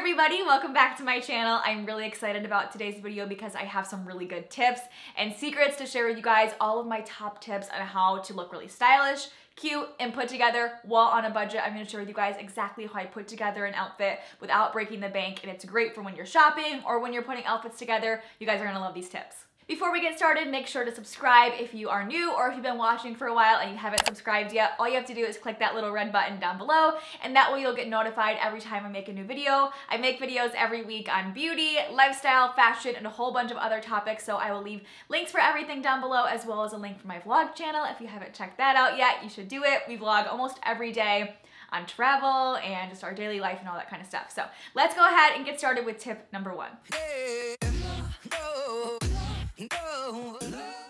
everybody, welcome back to my channel. I'm really excited about today's video because I have some really good tips and secrets to share with you guys, all of my top tips on how to look really stylish, cute, and put together while on a budget. I'm gonna share with you guys exactly how I put together an outfit without breaking the bank, and it's great for when you're shopping or when you're putting outfits together. You guys are gonna love these tips. Before we get started, make sure to subscribe if you are new or if you've been watching for a while and you haven't subscribed yet. All you have to do is click that little red button down below, and that way you'll get notified every time I make a new video. I make videos every week on beauty, lifestyle, fashion, and a whole bunch of other topics, so I will leave links for everything down below, as well as a link for my vlog channel. If you haven't checked that out yet, you should do it. We vlog almost every day on travel and just our daily life and all that kind of stuff. So let's go ahead and get started with tip number one.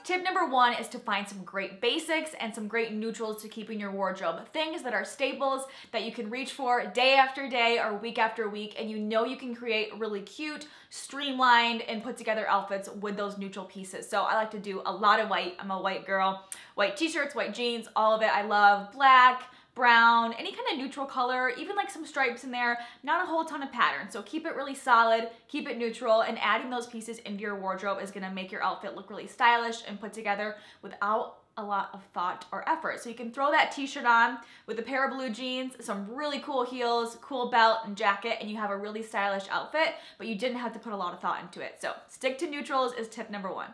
Tip number one is to find some great basics and some great neutrals to keep in your wardrobe. Things that are staples that you can reach for day after day or week after week, and you know you can create really cute, streamlined, and put together outfits with those neutral pieces. So I like to do a lot of white. I'm a white girl. White t-shirts, white jeans, all of it. I love black, brown, any kind of neutral color, even like some stripes in there, not a whole ton of pattern. So keep it really solid, keep it neutral, and adding those pieces into your wardrobe is gonna make your outfit look really stylish and put together without a lot of thought or effort. So you can throw that t-shirt on with a pair of blue jeans, some really cool heels, cool belt and jacket, and you have a really stylish outfit, but you didn't have to put a lot of thought into it. So stick to neutrals is tip number one.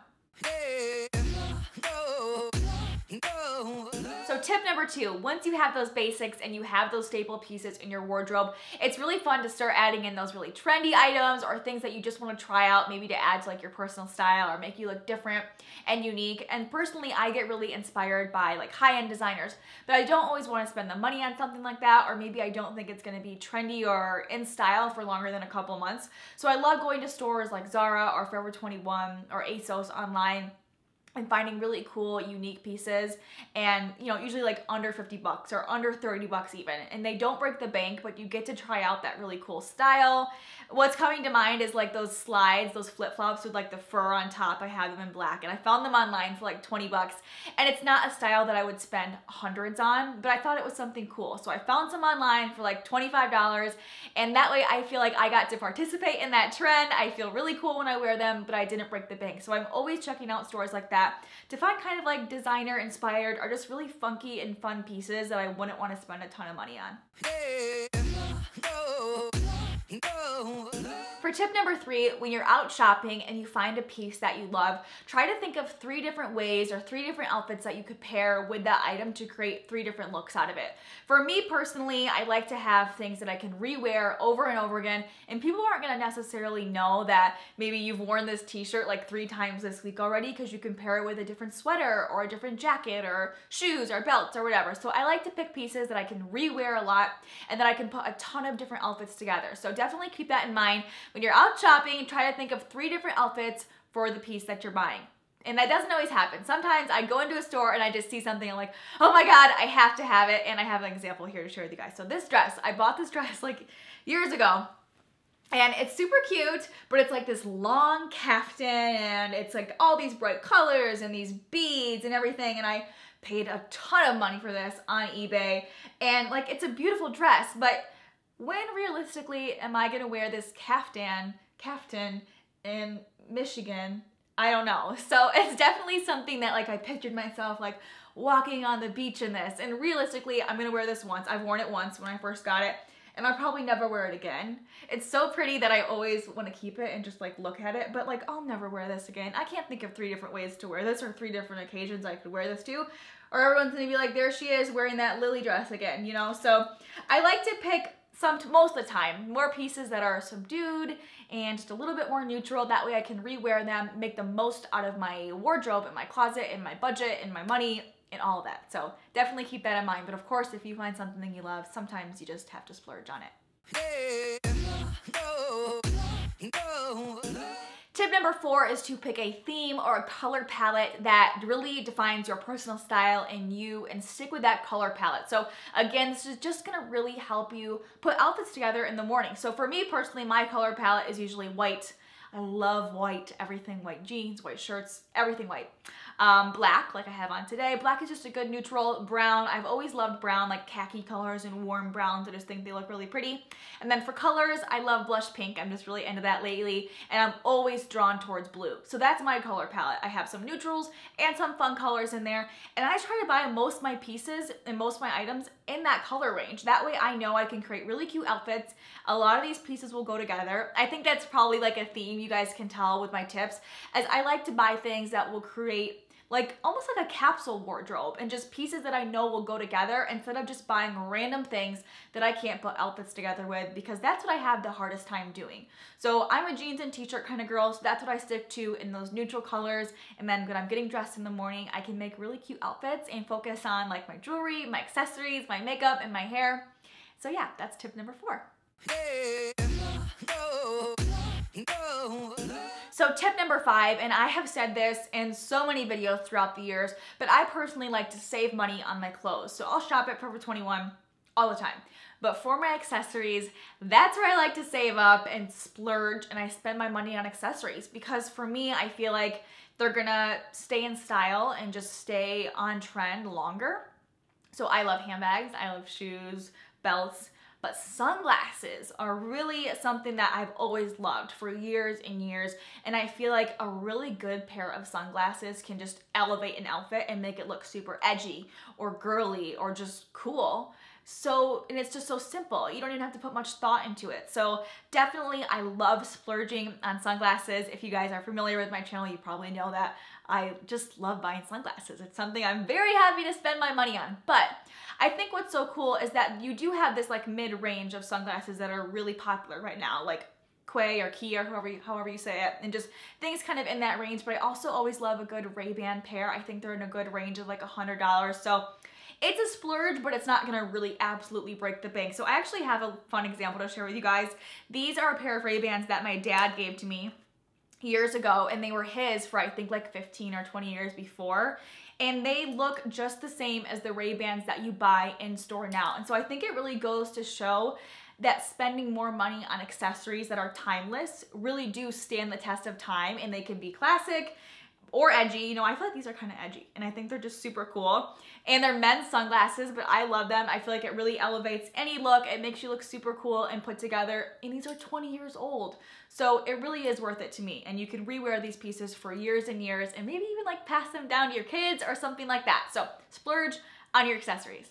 So tip number two, once you have those basics and you have those staple pieces in your wardrobe, it's really fun to start adding in those really trendy items or things that you just want to try out, maybe to add to like your personal style or make you look different and unique. And personally, I get really inspired by like high-end designers, but I don't always want to spend the money on something like that, or maybe I don't think it's going to be trendy or in style for longer than a couple months. So I love going to stores like Zara or Forever 21 or ASOS online and finding really cool, unique pieces, and you know, usually like under 50 bucks or under 30 bucks even, and they don't break the bank, but you get to try out that really cool style. What's coming to mind is like those slides, those flip-flops with like the fur on top. I have them in black, and I found them online for like 20 bucks, and it's not a style that I would spend hundreds on, but I thought it was something cool. So I found some online for like $25, and that way I feel like I got to participate in that trend. I feel really cool when I wear them, but I didn't break the bank. So I'm always checking out stores like that to find kind of like designer inspired or just really funky and fun pieces that I wouldn't want to spend a ton of money on. For tip number three, when you're out shopping and you find a piece that you love, try to think of three different ways or three different outfits that you could pair with that item to create three different looks out of it. For me personally, I like to have things that I can rewear over and over again, and people aren't gonna necessarily know that maybe you've worn this t-shirt like 3 times this week already, because you can pair it with a different sweater or a different jacket or shoes or belts or whatever. So I like to pick pieces that I can rewear a lot and that I can put a ton of different outfits together. So definitely keep that in mind. When you're out shopping, try to think of 3 different outfits for the piece that you're buying. And that doesn't always happen. Sometimes I go into a store and I just see something, I'm like, oh my God, I have to have it. And I have an example here to share with you guys. So this dress, I bought this dress like years ago, and it's super cute, but it's like this long caftan, and it's like all these bright colors and these beads and everything. And I paid a ton of money for this on eBay. And like, it's a beautiful dress, but when realistically am I gonna wear this caftan in Michigan? I don't know. So it's definitely something that like I pictured myself like walking on the beach in this, and realistically I'm gonna wear this once. I've worn it once when I first got it, and I'll probably never wear it again. It's so pretty that I always wanna keep it and just like look at it, but like I'll never wear this again. I can't think of 3 different ways to wear this or 3 different occasions I could wear this to, or everyone's gonna be like, there she is wearing that lily dress again, you know? So I like to pick most of the time, more pieces that are subdued and just a little bit more neutral. That way I can rewear them, make the most out of my wardrobe and my closet and my budget and my money and all of that. So definitely keep that in mind. But of course, if you find something you love, sometimes you just have to splurge on it. Tip number 4 is to pick a theme or a color palette that really defines your personal style and you, and stick with that color palette. So again, this is just gonna really help you put outfits together in the morning. So for me personally, my color palette is usually white. I love white, everything white, jeans, white shirts, everything white. Black, like I have on today. Black is just a good neutral. Brown, I've always loved brown, like khaki colors and warm browns. I just think they look really pretty. And then for colors, I love blush pink. I'm just really into that lately. And I'm always drawn towards blue. So that's my color palette. I have some neutrals and some fun colors in there. And I try to buy most of my pieces and most of my items in that color range. That way I know I can create really cute outfits. A lot of these pieces will go together. I think that's probably like a theme you guys can tell with my tips, as I like to buy things that will create like almost like a capsule wardrobe and just pieces that I know will go together, instead of just buying random things that I can't put outfits together with, because that's what I have the hardest time doing. So I'm a jeans and t-shirt kind of girl, so that's what I stick to in those neutral colors. And then when I'm getting dressed in the morning, I can make really cute outfits and focus on like my jewelry, my accessories, my makeup, and my hair. So yeah, that's tip number 4. So tip number 5, and I have said this in so many videos throughout the years, but I personally like to save money on my clothes. So I'll shop at Forever 21 all the time. But for my accessories, that's where I like to save up and splurge, and I spend my money on accessories, because for me, I feel like they're gonna stay in style and just stay on trend longer. So I love handbags, I love shoes, belts, but sunglasses are really something that I've always loved for years and years, and I feel like a really good pair of sunglasses can just elevate an outfit and make it look super edgy or girly or just cool. So, and it's just so simple. You don't even have to put much thought into it. So definitely I love splurging on sunglasses. If you guys are familiar with my channel, you probably know that I just love buying sunglasses. It's something I'm very happy to spend my money on. But I think what's so cool is that you do have this like mid-range of sunglasses that are really popular right now, like Quay or Quay or however you say it, and just things kind of in that range. But I also always love a good Ray-Ban pair. I think they're in a good range of like $100. So it's a splurge, but it's not gonna really absolutely break the bank. So I actually have a fun example to share with you guys. These are a pair of Ray-Bans that my dad gave to me years ago, and they were his for I think like 15 or 20 years before. And they look just the same as the Ray-Bans that you buy in store now. And so I think it really goes to show that spending more money on accessories that are timeless really do stand the test of time, and they can be classic or edgy. You know, I feel like these are kind of edgy, and I think they're just super cool. And they're men's sunglasses, but I love them. I feel like it really elevates any look. It makes you look super cool and put together. And these are 20 years old. So it really is worth it to me. And you can rewear these pieces for years and years, and maybe even like pass them down to your kids or something like that. So splurge on your accessories.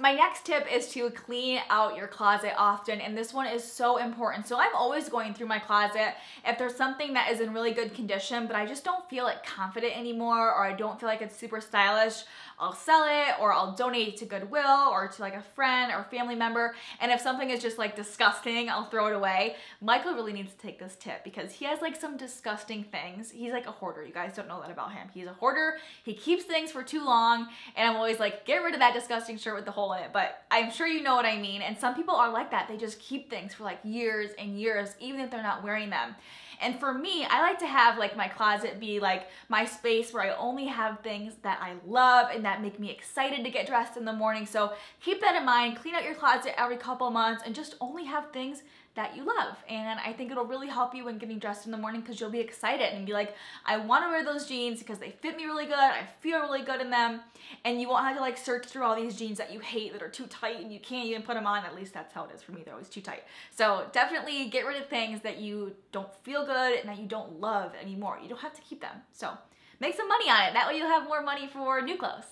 My next tip is to clean out your closet often, and this one is so important. So I'm always going through my closet if there's something that is in really good condition, but I just don't feel like confident anymore, or I don't feel like it's super stylish. I'll sell it, or I'll donate it to Goodwill or to like a friend or family member. And if something is just like disgusting, I'll throw it away. Michael really needs to take this tip, because he has like some disgusting things. He's like a hoarder. You guys don't know that about him. He's a hoarder. He keeps things for too long, and I'm always like, get rid of that disgusting shirt with the hole in it. But I'm sure you know what I mean. And some people are like that. They just keep things for like years and years, even if they're not wearing them. And for me, I like to have like my closet be like my space where I only have things that I love and that make me excited to get dressed in the morning. So keep that in mind. Clean out your closet every couple months and just only have things that you love. And I think it'll really help you when getting dressed in the morning, because you'll be excited and be like, I want to wear those jeans because they fit me really good. I feel really good in them. And you won't have to like search through all these jeans that you hate that are too tight and you can't even put them on. At least that's how it is for me. They're always too tight. So definitely get rid of things that you don't feel good and that you don't love anymore. You don't have to keep them. So make some money on it. That way you'll have more money for new clothes.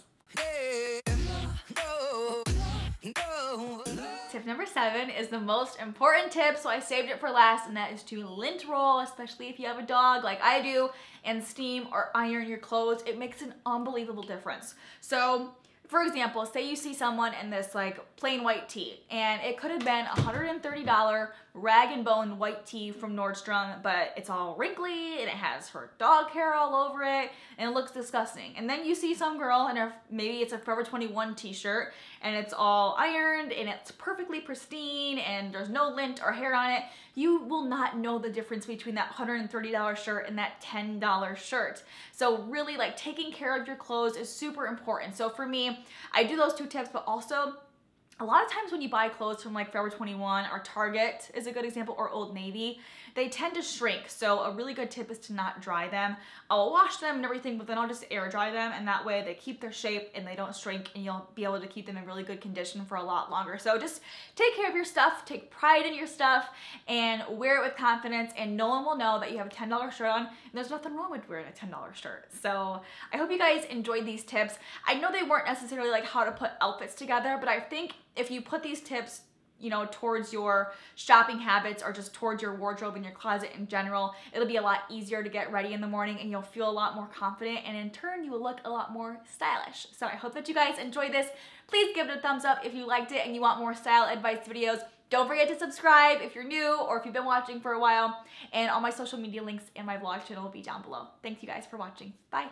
Tip number 7 is the most important tip, so I saved it for last, and that is to lint roll, especially if you have a dog like I do, and steam or iron your clothes. It makes an unbelievable difference. So for example, say you see someone in this like plain white tee, and it could have been $130 Rag and Bone white tee from Nordstrom, but it's all wrinkly and it has her dog hair all over it and it looks disgusting. And then you see some girl in her, maybe it's a Forever 21 t-shirt, and it's all ironed and it's perfectly pristine and there's no lint or hair on it. You will not know the difference between that $130 shirt and that $10 shirt. So really like taking care of your clothes is super important. So for me, I do those two tips, but also a lot of times when you buy clothes from like Forever 21 or Target is a good example, or Old Navy, they tend to shrink. So a really good tip is to not dry them. I'll wash them and everything, but then I'll just air dry them, and that way they keep their shape and they don't shrink, and you'll be able to keep them in really good condition for a lot longer. So just take care of your stuff, take pride in your stuff, and wear it with confidence, and no one will know that you have a $10 shirt on, and there's nothing wrong with wearing a $10 shirt. So I hope you guys enjoyed these tips. I know they weren't necessarily like how to put outfits together, but I think if you put these tips, you know, towards your shopping habits or just towards your wardrobe and your closet in general, it'll be a lot easier to get ready in the morning, and you'll feel a lot more confident, and in turn you will look a lot more stylish. So I hope that you guys enjoyed this. Please give it a thumbs up if you liked it and you want more style advice videos. Don't forget to subscribe if you're new or if you've been watching for a while, and all my social media links and my vlog channel will be down below. Thanks you guys for watching. Bye.